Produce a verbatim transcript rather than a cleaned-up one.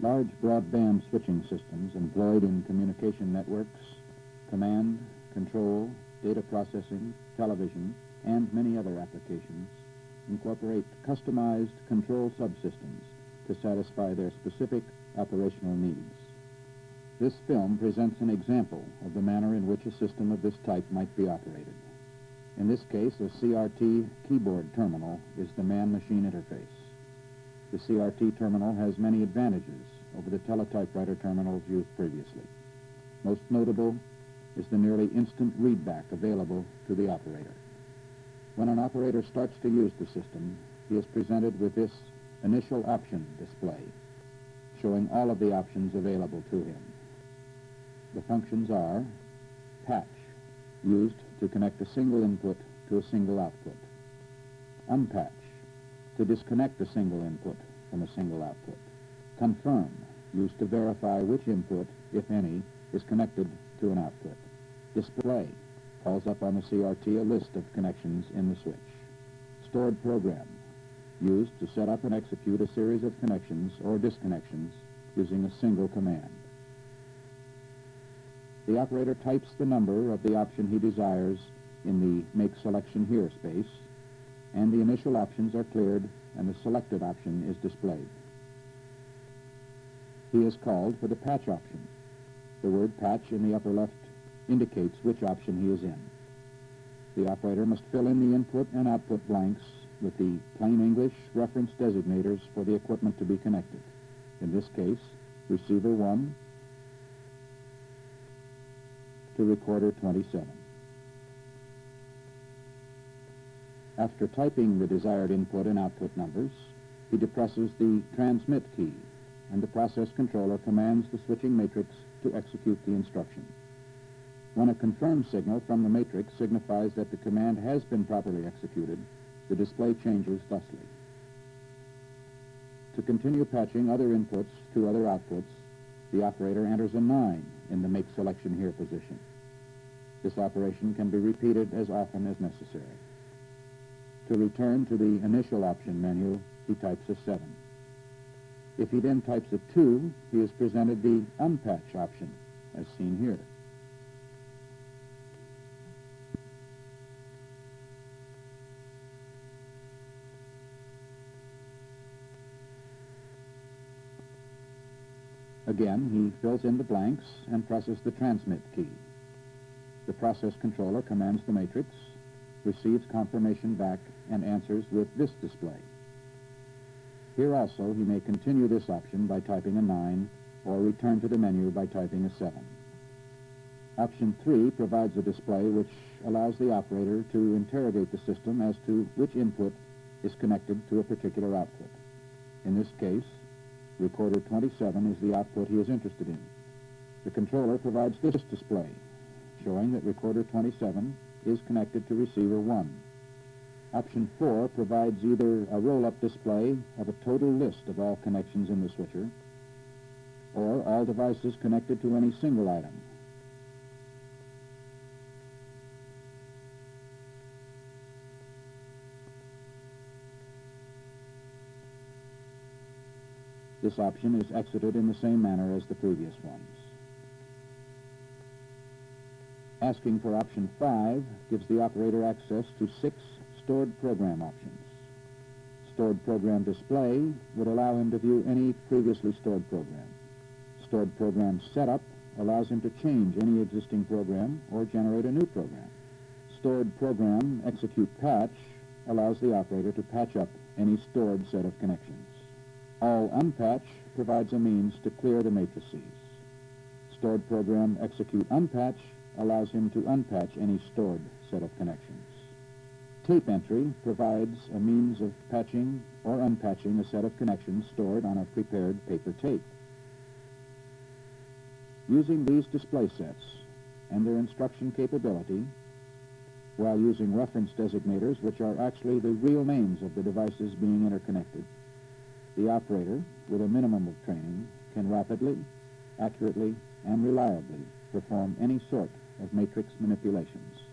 Large broadband switching systems employed in communication networks, command, control, data processing, television, and many other applications incorporate customized control subsystems to satisfy their specific operational needs. This film presents an example of the manner in which a system of this type might be operated. In this case, a C R T keyboard terminal is the man-machine interface. The C R T terminal has many advantages over the teletypewriter terminals used previously. Most notable is the nearly instant readback available to the operator. When an operator starts to use the system, he is presented with this initial option display, showing all of the options available to him. The functions are patch, used to connect a single input to a single output. Unpatch, to disconnect a single input from a single output. Confirm, used to verify which input, if any, is connected to an output. Display, calls up on the C R T a list of connections in the switch. Stored program, used to set up and execute a series of connections or disconnections using a single command. The operator types the number of the option he desires in the Make Selection Here space, and the initial options are cleared and the selected option is displayed. He is called for the patch option. The word patch in the upper left indicates which option he is in. The operator must fill in the input and output blanks with the plain English reference designators for the equipment to be connected. In this case, receiver one to recorder twenty-seven. After typing the desired input and output numbers, he depresses the transmit key, and the process controller commands the switching matrix to execute the instruction. When a confirm signal from the matrix signifies that the command has been properly executed, the display changes thusly. To continue patching other inputs to other outputs, the operator enters a nine in the Make Selection Here position. This operation can be repeated as often as necessary. To return to the initial option menu, he types a seven. If he then types a two, he is presented the unpatch option, as seen here. Again, he fills in the blanks and presses the transmit key. The process controller commands the matrix, receives confirmation back, and answers with this display. Here also, he may continue this option by typing a nine, or return to the menu by typing a seven. Option three provides a display which allows the operator to interrogate the system as to which input is connected to a particular output. In this case, recorder twenty-seven is the output he is interested in. The controller provides this display, showing that recorder twenty-seven is connected to receiver one. Option four provides either a roll-up display of a total list of all connections in the switcher, or all devices connected to any single item. This option is exited in the same manner as the previous ones. Asking for option five gives the operator access to six stored program options. Stored program display would allow him to view any previously stored program. Stored program setup allows him to change any existing program or generate a new program. Stored program execute patch allows the operator to patch up any stored set of connections. All unpatch provides a means to clear the matrices. Stored program execute unpatch allows him to unpatch any stored set of connections. Tape entry provides a means of patching or unpatching a set of connections stored on a prepared paper tape. Using these display sets and their instruction capability, while using reference designators which are actually the real names of the devices being interconnected, the operator, with a minimum of training, can rapidly, accurately, and reliably perform any sort of matrix manipulations.